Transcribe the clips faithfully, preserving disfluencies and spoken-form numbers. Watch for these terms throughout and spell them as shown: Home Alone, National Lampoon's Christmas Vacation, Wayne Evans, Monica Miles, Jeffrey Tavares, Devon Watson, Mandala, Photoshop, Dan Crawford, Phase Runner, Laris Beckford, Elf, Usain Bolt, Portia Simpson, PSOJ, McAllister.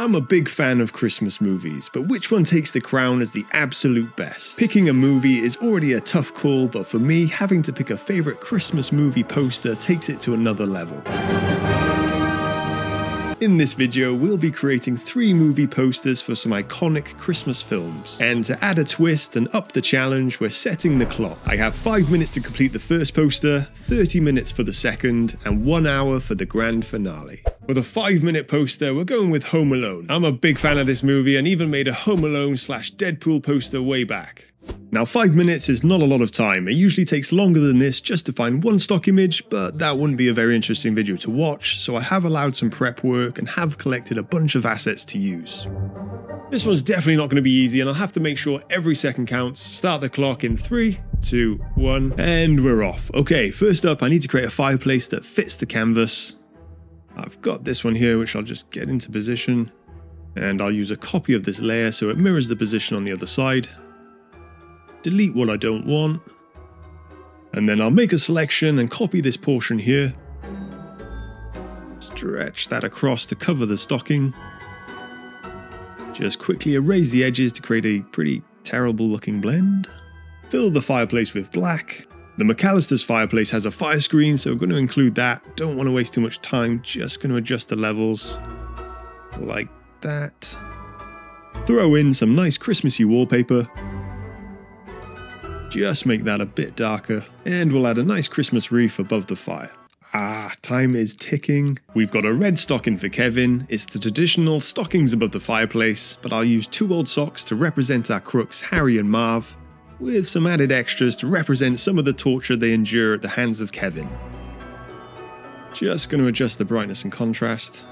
I'm a big fan of Christmas movies, but which one takes the crown as the absolute best? Picking a movie is already a tough call, but for me, having to pick a favorite Christmas movie poster takes it to another level. In this video, we'll be creating three movie posters for some iconic Christmas films. And to add a twist and up the challenge, we're setting the clock. I have five minutes to complete the first poster, thirty minutes for the second, and one hour for the grand finale. With a five-minute poster, we're going with Home Alone. I'm a big fan of this movie and even made a Home Alone slash Deadpool poster way back. Now, five minutes is not a lot of time. It usually takes longer than this just to find one stock image, but that wouldn't be a very interesting video to watch, so I have allowed some prep work and have collected a bunch of assets to use. This one's definitely not going to be easy, and I'll have to make sure every second counts. Start the clock in three, two, one, and we're off. Okay, first up, I need to create a fireplace that fits the canvas. I've got this one here, which I'll just get into position, and I'll use a copy of this layer so it mirrors the position on the other side. Delete what I don't want, and then I'll make a selection and copy this portion here. Stretch that across to cover the stocking. Just quickly erase the edges to create a pretty terrible looking blend. Fill the fireplace with black. The McAllister's fireplace has a fire screen, so I'm going to include that. Don't want to waste too much time, just going to adjust the levels like that. Throw in some nice Christmassy wallpaper. Just make that a bit darker, and we'll add a nice Christmas wreath above the fire. Ah, time is ticking. We've got a red stocking for Kevin. It's the traditional stockings above the fireplace, but I'll use two old socks to represent our crooks Harry and Marv, with some added extras to represent some of the torture they endure at the hands of Kevin. Just going to adjust the brightness and contrast.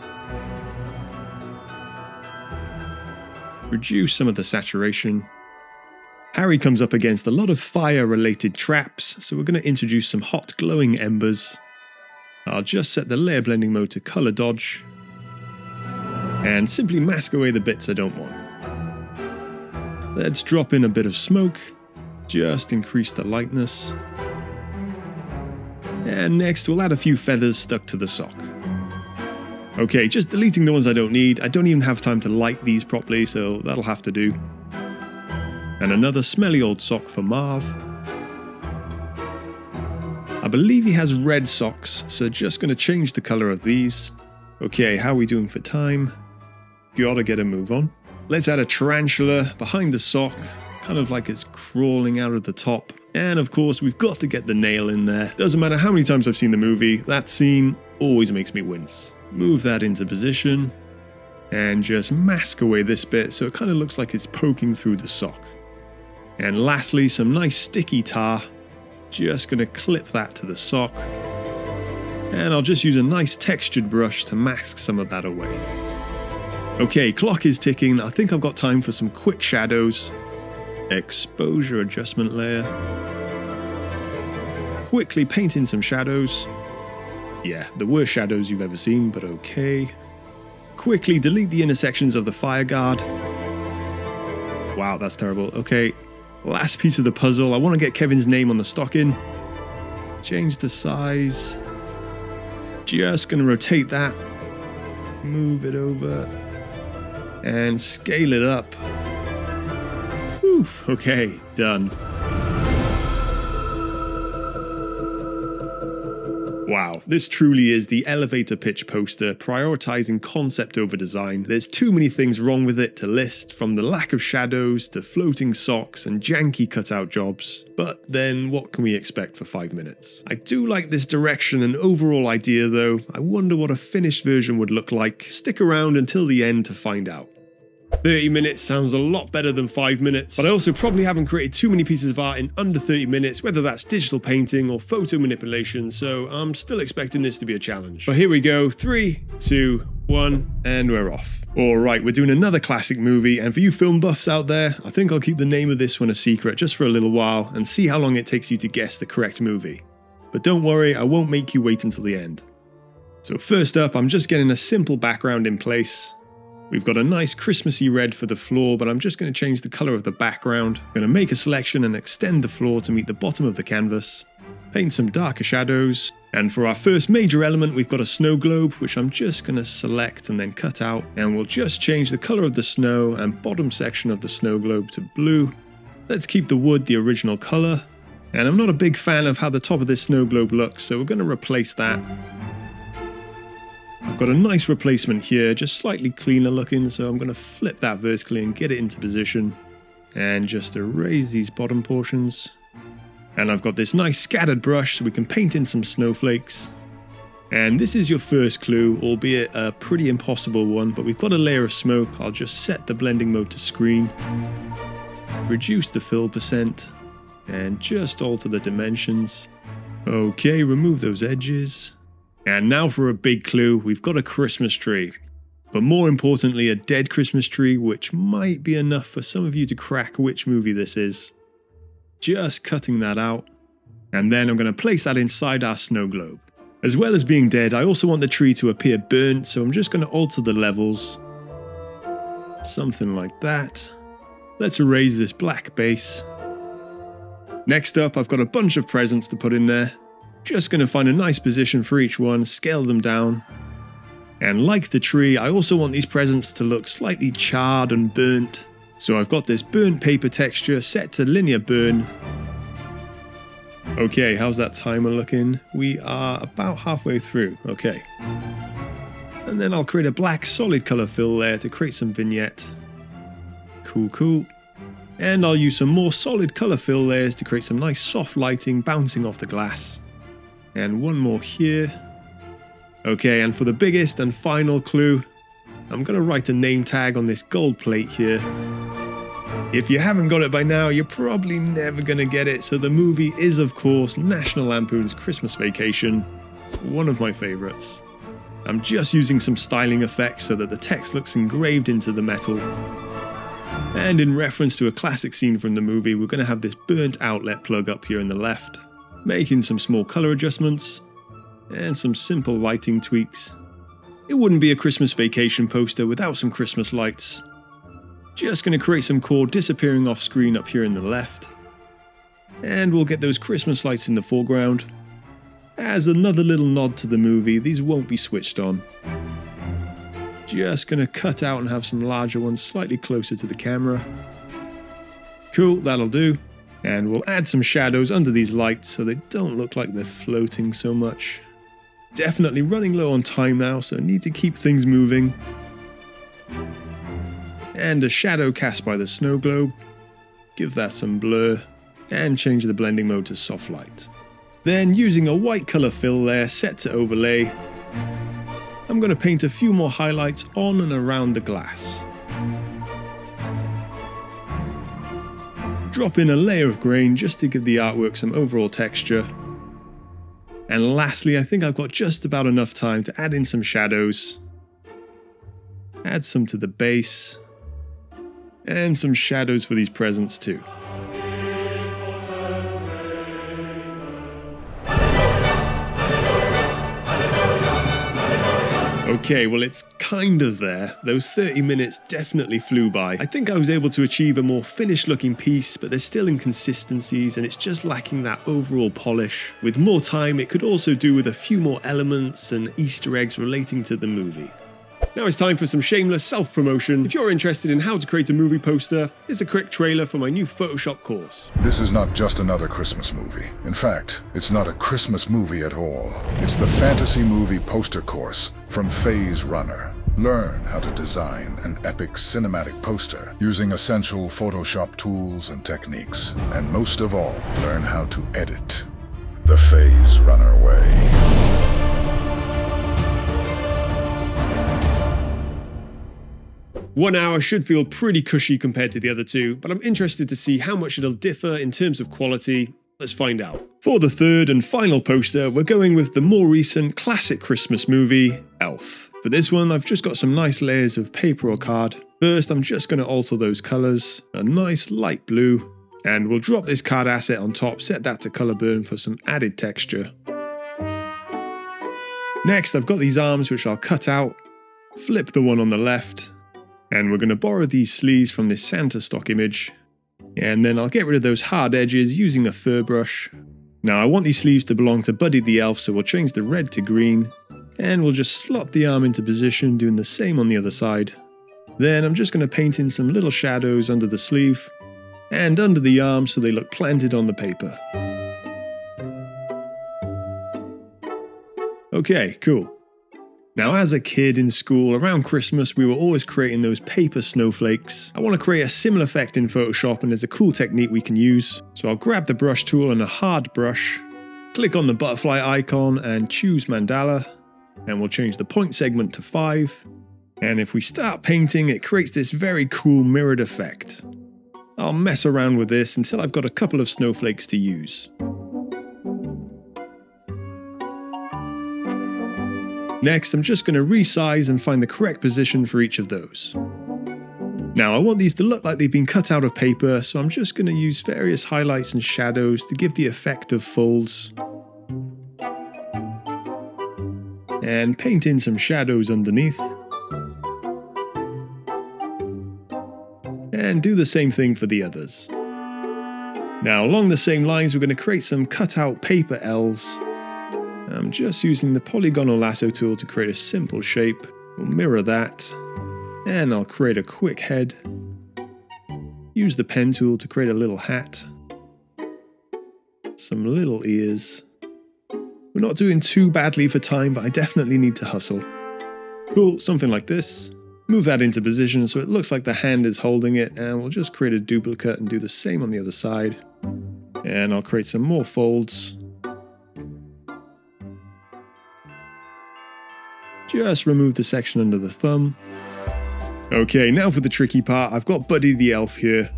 Reduce some of the saturation. Harry comes up against a lot of fire-related traps, so we're going to introduce some hot glowing embers. I'll just set the layer blending mode to color dodge, and simply mask away the bits I don't want. Let's drop in a bit of smoke, just increase the lightness. And next we'll add a few feathers stuck to the sock. Okay, just deleting the ones I don't need. I don't even have time to light these properly, so that'll have to do. And another smelly old sock for Marv. I believe he has red socks, so just going to change the colour of these. Okay, how are we doing for time? Gotta get a move on. Let's add a tarantula behind the sock, kind of like it's crawling out of the top. And of course, we've got to get the nail in there. Doesn't matter how many times I've seen the movie, that scene always makes me wince. Move that into position, and just mask away this bit so it kind of looks like it's poking through the sock. And lastly, some nice sticky tar. Just going to clip that to the sock. And I'll just use a nice textured brush to mask some of that away. Okay, clock is ticking. I think I've got time for some quick shadows. Exposure adjustment layer. Quickly paint in some shadows. Yeah, the worst shadows you've ever seen, but okay. Quickly delete the intersections of the fire guard. Wow, that's terrible. Okay, last piece of the puzzle. I want to get Kevin's name on the stocking. Change the size. Just going to rotate that. Move it over. And scale it up. Oof, okay, done. Wow, this truly is the elevator pitch poster, prioritizing concept over design. There's too many things wrong with it to list, from the lack of shadows to floating socks and janky cutout jobs. But then what can we expect for five minutes? I do like this direction and overall idea though. I wonder what a finished version would look like. Stick around until the end to find out. thirty minutes sounds a lot better than five minutes, but I also probably haven't created too many pieces of art in under thirty minutes, whether that's digital painting or photo manipulation, so I'm still expecting this to be a challenge. But here we go, three, two, one, and we're off. All right, we're doing another classic movie, and for you film buffs out there, I think I'll keep the name of this one a secret just for a little while and see how long it takes you to guess the correct movie. But don't worry, I won't make you wait until the end. So first up, I'm just getting a simple background in place. We've got a nice Christmassy red for the floor, but I'm just going to change the colour of the background. I'm going to make a selection and extend the floor to meet the bottom of the canvas. Paint some darker shadows, And for our first major element, we've got a snow globe, which I'm just going to select and then cut out. And we'll just change the color of the snow and bottom section of the snow globe to blue. Let's keep the wood the original color. And I'm not a big fan of how the top of this snow globe looks, so we're going to replace that. I've got a nice replacement here, just slightly cleaner looking, so I'm going to flip that vertically and get it into position. And just erase these bottom portions. And I've got this nice scattered brush so we can paint in some snowflakes. And this is your first clue, albeit a pretty impossible one, but we've got a layer of smoke. I'll just set the blending mode to screen, reduce the fill percent, and just alter the dimensions. Okay, remove those edges. And now for a big clue, we've got a Christmas tree. But more importantly, a dead Christmas tree, which might be enough for some of you to crack which movie this is. Just cutting that out, and then I'm going to place that inside our snow globe. As well as being dead, I also want the tree to appear burnt, so I'm just going to alter the levels. Something like that. Let's erase this black base. Next up, I've got a bunch of presents to put in there. Just going to find a nice position for each one, scale them down. And like the tree, I also want these presents to look slightly charred and burnt. So I've got this burnt paper texture set to linear burn. Okay, how's that timer looking? We are about halfway through, okay. And then I'll create a black solid color fill layer to create some vignette. Cool, cool. And I'll use some more solid color fill layers to create some nice soft lighting bouncing off the glass. And one more here. Okay, and for the biggest and final clue, I'm gonna write a name tag on this gold plate here. If you haven't got it by now, you're probably never gonna get it, so the movie is, of course, National Lampoon's Christmas Vacation, one of my favorites. I'm just using some styling effects so that the text looks engraved into the metal. And in reference to a classic scene from the movie, we're gonna have this burnt outlet plug up here in the left, making some small color adjustments, and some simple lighting tweaks. It wouldn't be a Christmas Vacation poster without some Christmas lights. Just going to create some core disappearing off screen up here in the left. And we'll get those Christmas lights in the foreground. As another little nod to the movie, these won't be switched on. Just going to cut out and have some larger ones slightly closer to the camera. Cool, that'll do. And we'll add some shadows under these lights so they don't look like they're floating so much. Definitely running low on time now, so need to keep things moving. And a shadow cast by the snow globe. Give that some blur and change the blending mode to soft light. Then using a white color fill layer set to overlay, I'm going to paint a few more highlights on and around the glass. Drop in a layer of grain just to give the artwork some overall texture. And lastly, I think I've got just about enough time to add in some shadows. Add some to the base. And some shadows for these presents too. Okay, well it's kind of there. Those thirty minutes definitely flew by. I think I was able to achieve a more finished looking piece, but there's still inconsistencies and it's just lacking that overall polish. With more time, it could also do with a few more elements and Easter eggs relating to the movie. Now it's time for some shameless self-promotion. If you're interested in how to create a movie poster, here's a quick trailer for my new Photoshop course. This is not just another Christmas movie. In fact, it's not a Christmas movie at all. It's the fantasy movie poster course from Phase Runner. Learn how to design an epic cinematic poster using essential Photoshop tools and techniques. And most of all, learn how to edit the Phase Runner way. One hour should feel pretty cushy compared to the other two, but I'm interested to see how much it'll differ in terms of quality. Let's find out. For the third and final poster, we're going with the more recent classic Christmas movie, Elf. For this one, I've just got some nice layers of paper or card. First, I'm just going to alter those colors, a nice light blue, and we'll drop this card asset on top, set that to color burn for some added texture. Next, I've got these arms which I'll cut out, flip the one on the left, and we're going to borrow these sleeves from this Santa stock image. And then I'll get rid of those hard edges using a fur brush. Now I want these sleeves to belong to Buddy the Elf, so we'll change the red to green, and we'll just slot the arm into position, doing the same on the other side. Then I'm just going to paint in some little shadows under the sleeve and under the arm so they look planted on the paper. Okay, cool. Now as a kid in school, around Christmas, we were always creating those paper snowflakes. I want to create a similar effect in Photoshop, and there's a cool technique we can use. So I'll grab the brush tool and a hard brush, click on the butterfly icon and choose Mandala, and we'll change the point segment to five. And if we start painting, it creates this very cool mirrored effect. I'll mess around with this until I've got a couple of snowflakes to use. Next, I'm just going to resize and find the correct position for each of those. Now I want these to look like they've been cut out of paper, so I'm just going to use various highlights and shadows to give the effect of folds. And paint in some shadows underneath. And do the same thing for the others. Now along the same lines, we're going to create some cut out paper elves. I'm just using the polygonal lasso tool to create a simple shape. We'll mirror that, and I'll create a quick head. Use the pen tool to create a little hat. Some little ears. We're not doing too badly for time, but I definitely need to hustle. Cool, something like this. Move that into position so it looks like the hand is holding it, and we'll just create a duplicate and do the same on the other side. And I'll create some more folds. Just remove the section under the thumb. Okay, now for the tricky part. I've got Buddy the Elf here.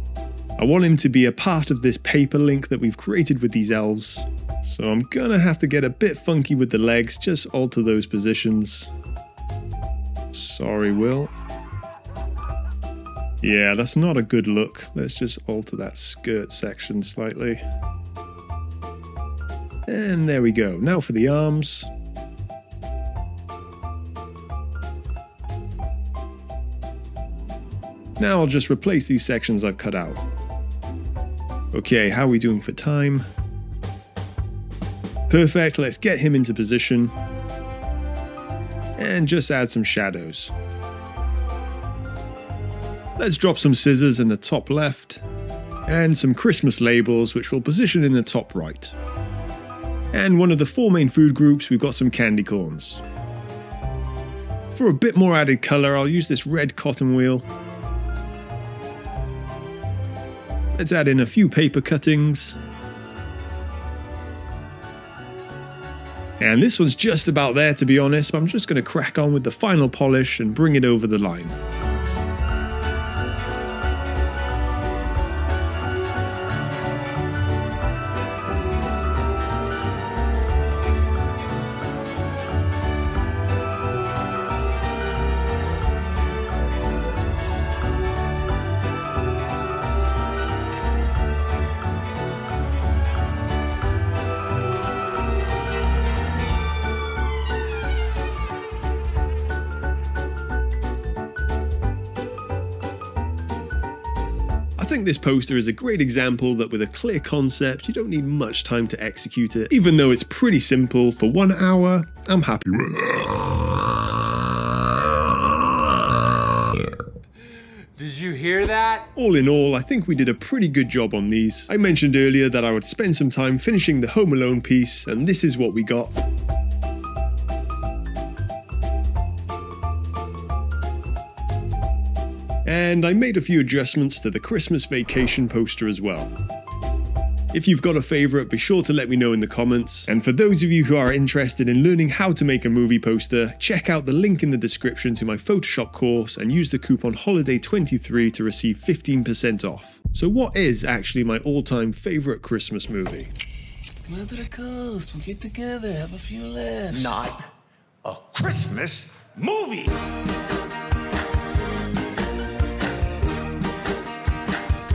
I want him to be a part of this paper link that we've created with these elves. So I'm gonna have to get a bit funky with the legs, just alter those positions. Sorry, Will. Yeah, that's not a good look. Let's just alter that skirt section slightly. And there we go. Now for the arms. Now I'll just replace these sections I've cut out. Okay, how are we doing for time? Perfect, let's get him into position. And just add some shadows. Let's drop some scissors in the top left and some Christmas labels, which we'll position in the top right. And one of the four main food groups, we've got some candy corns. For a bit more added color, I'll use this red cotton wheel. Let's add in a few paper cuttings. And this one's just about there, to be honest, but I'm just going to crack on with the final polish and bring it over the line. I think this poster is a great example that with a clear concept, you don't need much time to execute it. Even though it's pretty simple, for one hour, I'm happy with it. Did you hear that? All in all, I think we did a pretty good job on these. I mentioned earlier that I would spend some time finishing the Home Alone piece, and this is what we got. And I made a few adjustments to the Christmas Vacation poster as well. If you've got a favourite, be sure to let me know in the comments. And for those of you who are interested in learning how to make a movie poster, check out the link in the description to my Photoshop course and use the coupon HOLIDAY twenty-three to receive fifteen percent off. So what is actually my all-time favourite Christmas movie? Come out to the coast, we'll get together, have a few laughs. Not a Christmas movie!